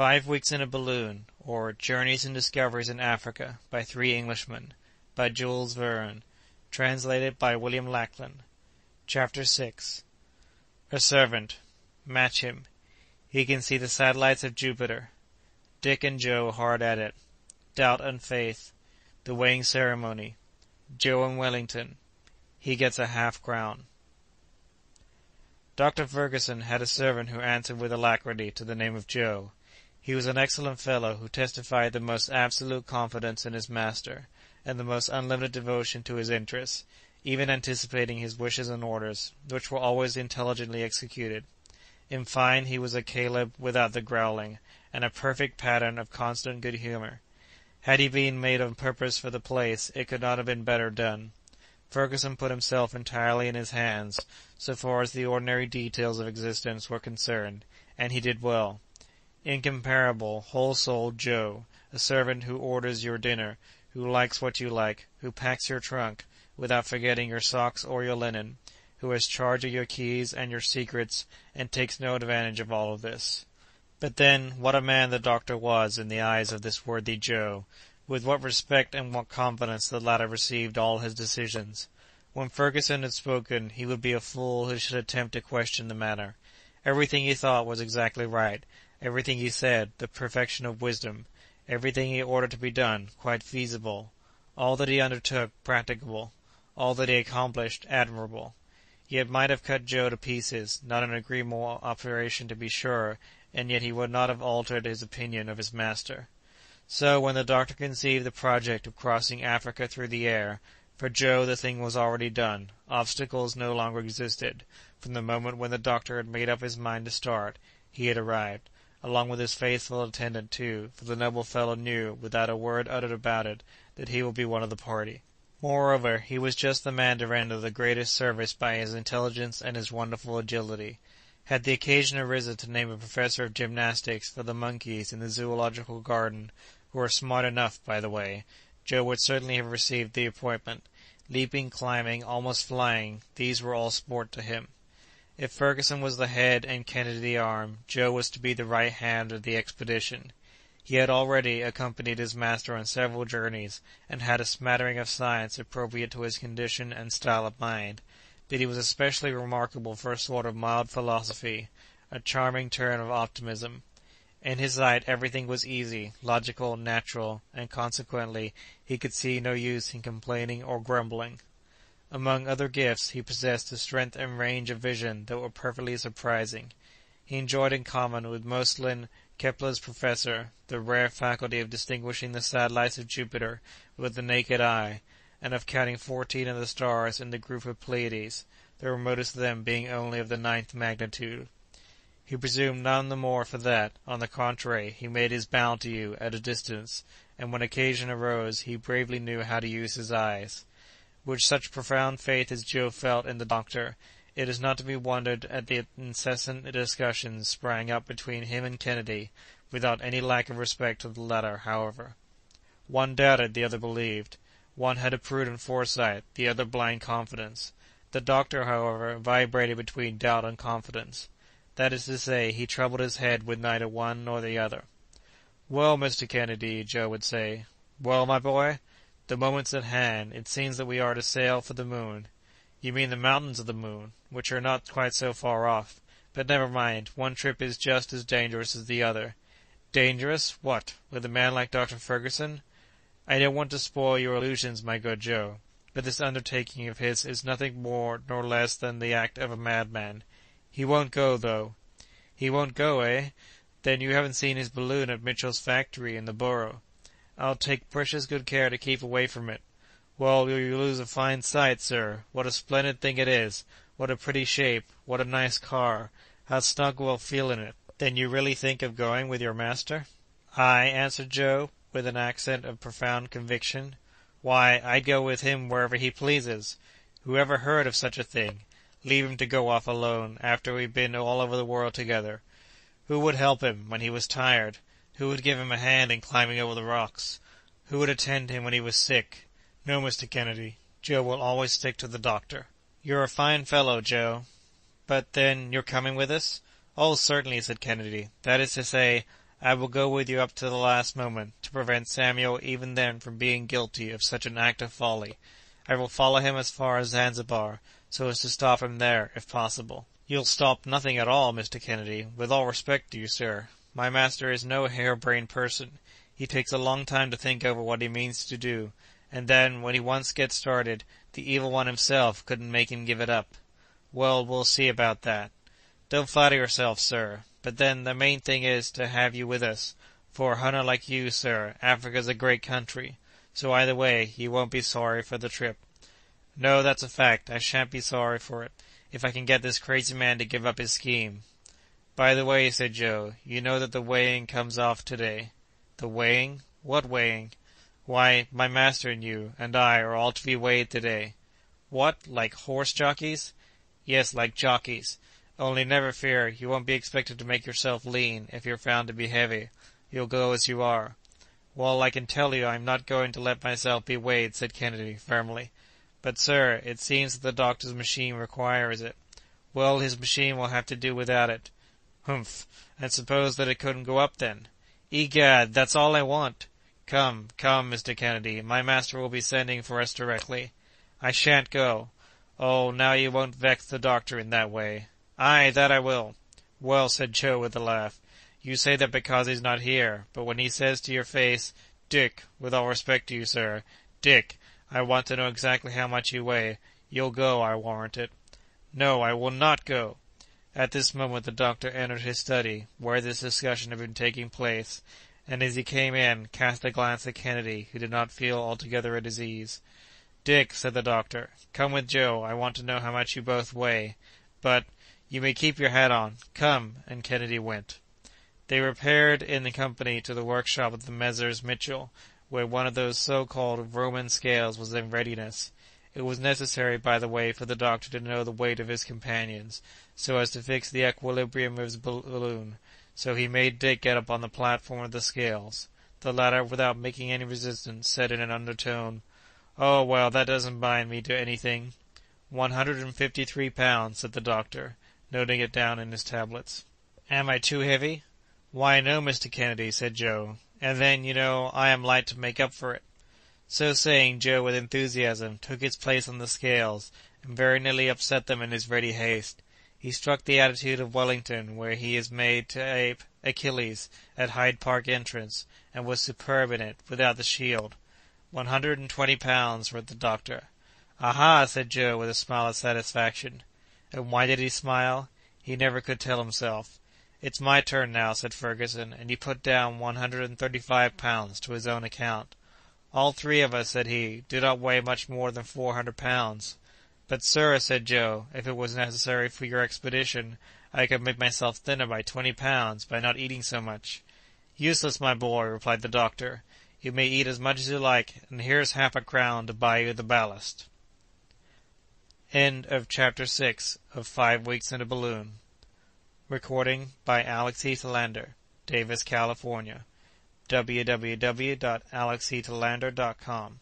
5 Weeks in a Balloon, or Journeys and Discoveries in Africa, by Three Englishmen, by Jules Verne, translated by William Lackland. Chapter 6. A Servant. Match him. He can see the satellites of Jupiter. Dick and Joe hard at it. Doubt and faith. The weighing ceremony. Joe and Wellington. He gets a half-crown. Dr. Ferguson had a servant who answered with alacrity to the name of Joe. He was an excellent fellow who testified the most absolute confidence in his master, and the most unlimited devotion to his interests, even anticipating his wishes and orders, which were always intelligently executed. In fine, he was a Caleb without the growling, and a perfect pattern of constant good humour. Had he been made on purpose for the place, it could not have been better done. Ferguson put himself entirely in his hands, so far as the ordinary details of existence were concerned, and he did well. Incomparable, whole-souled Joe, a servant who orders your dinner, who likes what you like, who packs your trunk, without forgetting your socks or your linen, who has charge of your keys and your secrets, and takes no advantage of all of this. But then, what a man the doctor was in the eyes of this worthy Joe! With what respect and what confidence the latter received all his decisions! When Ferguson had spoken, he would be a fool who should attempt to question the matter. Everything he thought was exactly right, everything he said, the perfection of wisdom, everything he ordered to be done, quite feasible, all that he undertook, practicable, all that he accomplished, admirable. Yet might have cut Joe to pieces, not an agreeable operation to be sure, and yet he would not have altered his opinion of his master. So when the doctor conceived the project of crossing Africa through the air, for Joe the thing was already done. Obstacles no longer existed. From the moment when the doctor had made up his mind to start, he had arrived, along with his faithful attendant too, for the noble fellow knew, without a word uttered about it, that he would be one of the party. Moreover, he was just the man to render the greatest service by his intelligence and his wonderful agility. Had the occasion arisen to name a professor of gymnastics for the monkeys in the zoological garden, who are smart enough, by the way, Joe would certainly have received the appointment. Leaping, climbing, almost flying, these were all sport to him. If Ferguson was the head and Kennedy the arm, Joe was to be the right hand of the expedition. He had already accompanied his master on several journeys, and had a smattering of science appropriate to his condition and style of mind, but he was especially remarkable for a sort of mild philosophy, a charming turn of optimism. In his sight everything was easy, logical, natural, and consequently he could see no use in complaining or grumbling. Among other gifts he possessed a strength and range of vision that were perfectly surprising. He enjoyed in common with Moslin, Kepler's professor, the rare faculty of distinguishing the satellites of Jupiter with the naked eye, and of counting 14 of the stars in the group of Pleiades, the remotest of them being only of the 9th magnitude. He presumed none the more for that; on the contrary, he made his bow to you at a distance, and when occasion arose, he bravely knew how to use his eyes. With such profound faith as Joe felt in the doctor, it is not to be wondered at the incessant discussions sprang up between him and Kennedy, without any lack of respect to the latter, however. One doubted, the other believed. One had a prudent foresight, the other blind confidence. The doctor, however, vibrated between doubt and confidence. That is to say, he troubled his head with neither one nor the other. "Well, Mr. Kennedy," Joe would say. "Well, my boy?" "The moment's at hand. It seems that we are to sail for the moon." "You mean the mountains of the moon, which are not quite so far off. But never mind, one trip is just as dangerous as the other." "Dangerous? What, with a man like Dr. Ferguson?" "I don't want to spoil your illusions, my good Joe, but this undertaking of his is nothing more nor less than the act of a madman." "He won't go, though." "He won't go, eh? Then you haven't seen his balloon at Mitchell's factory in the borough." "I'll take precious good care to keep away from it." "Well, you lose a fine sight, sir. What a splendid thing it is! What a pretty shape! What a nice car! How snug we'll feel in it! Then you really think of going with your master?" "I," answered Joe, with an accent of profound conviction. "Why, I'd go with him wherever he pleases. Whoever heard of such a thing? Leave him to go off alone, after we've been all over the world together. Who would help him when he was tired? Who would give him a hand in climbing over the rocks? Who would attend him when he was sick? No, Mr. Kennedy, Joe will always stick to the doctor." "You're a fine fellow, Joe. But then, you're coming with us?" "Oh, certainly," said Kennedy. "That is to say, I will go with you up to the last moment, to prevent Samuel even then from being guilty of such an act of folly. I will follow him as far as Zanzibar, so as to stop him there, if possible." "You'll stop nothing at all, Mr. Kennedy. With all respect to you, sir, my master is no hare-brained person. He takes a long time to think over what he means to do, and then, when he once gets started, the evil one himself couldn't make him give it up." "Well, we'll see about that." "Don't flatter yourself, sir. But then the main thing is to have you with us. For a hunter like you, sir, Africa's a great country. So either way, you won't be sorry for the trip." "No, that's a fact. I shan't be sorry for it, if I can get this crazy man to give up his scheme." "By the way," said Joe, "you know that the weighing comes off to-day." "The weighing? What weighing?" "Why, my master and you and I are all to be weighed to-day." "What, like horse jockeys?" "Yes, like jockeys. Only never fear, you won't be expected to make yourself lean if you're found to be heavy. You'll go as you are." "Well, I can tell you I'm not going to let myself be weighed," said Kennedy firmly. "But, sir, it seems that the doctor's machine requires it." "Well, his machine will have to do without it." "Humph! And suppose that it couldn't go up, then?" "Egad, that's all I want!" "Come, come, Mr. Kennedy, my master will be sending for us directly." "I shan't go." "Oh, now you won't vex the doctor in that way." "Ay, that I will." "Well," said Joe with a laugh, "you say that because he's not here, but when he says to your face, 'Dick, with all respect to you, sir, Dick, I want to know exactly how much you weigh,' you'll go, I warrant it." "No, I will not go." At this moment the doctor entered his study, where this discussion had been taking place, and as he came in, cast a glance at Kennedy, who did not feel altogether at his ease. "Dick," said the doctor, "come with Joe. I want to know how much you both weigh. But you may keep your hat on. Come," and Kennedy went. They repaired in the company to the workshop of the Messrs. Mitchell, where one of those so-called Roman scales was in readiness. It was necessary, by the way, for the doctor to know the weight of his companions, so as to fix the equilibrium of his balloon, so he made Dick get up on the platform of the scales. The latter, without making any resistance, said in an undertone, "Oh, well, that doesn't bind me to anything." 153 pounds, said the doctor, noting it down in his tablets. "Am I too heavy?" "Why, no, Mr. Kennedy," said Joe. "And then, you know, I am light to make up for it." So saying, Joe, with enthusiasm, took his place on the scales, and very nearly upset them in his ready haste. He struck the attitude of Wellington, where he is made to ape Achilles at Hyde Park entrance, and was superb in it, without the shield. 120 pounds, wrote the doctor. "Aha!" said Joe, with a smile of satisfaction. And why did he smile? He never could tell himself. "It's my turn now," said Ferguson, and he put down 135 pounds to his own account. "All three of us," said he, "do not weigh much more than 400 pounds." "But, sir," said Joe, "if it was necessary for your expedition, I could make myself thinner by 20 pounds by not eating so much." "Useless, my boy," replied the doctor. "You may eat as much as you like, and here's 50 crowns to buy you the ballast." End of Chapter 6 of 5 Weeks in a Balloon. Recording by Alex Heathlander, Davis, California. www.alexheathlander.com